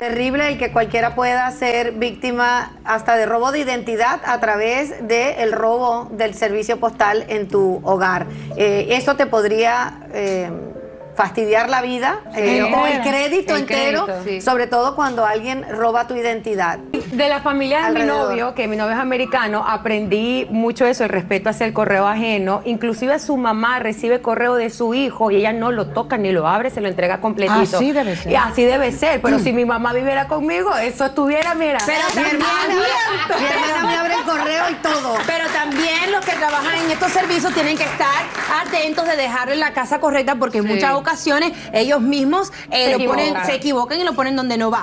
Terrible el que cualquiera pueda ser víctima hasta de robo de identidad a través del robo del servicio postal en tu hogar. Eso te podría fastidiar la vida o el crédito entero, sí. Sobre todo cuando alguien roba tu identidad. De la familia de mi novio, que mi novio es americano, aprendí mucho eso, el respeto hacia el correo ajeno. Inclusive su mamá recibe correo de su hijo y ella no lo toca ni lo abre, se lo entrega completito. Así debe ser. Y así debe ser, pero si mi mamá viviera conmigo, eso estuviera, mira. Pero mi hermana me abre el correo y todo. Pero también los que trabajan en estos servicios tienen que estar atentos de dejarlo en la casa correcta porque en muchas ocasiones ellos mismos se equivocan y lo ponen donde no va.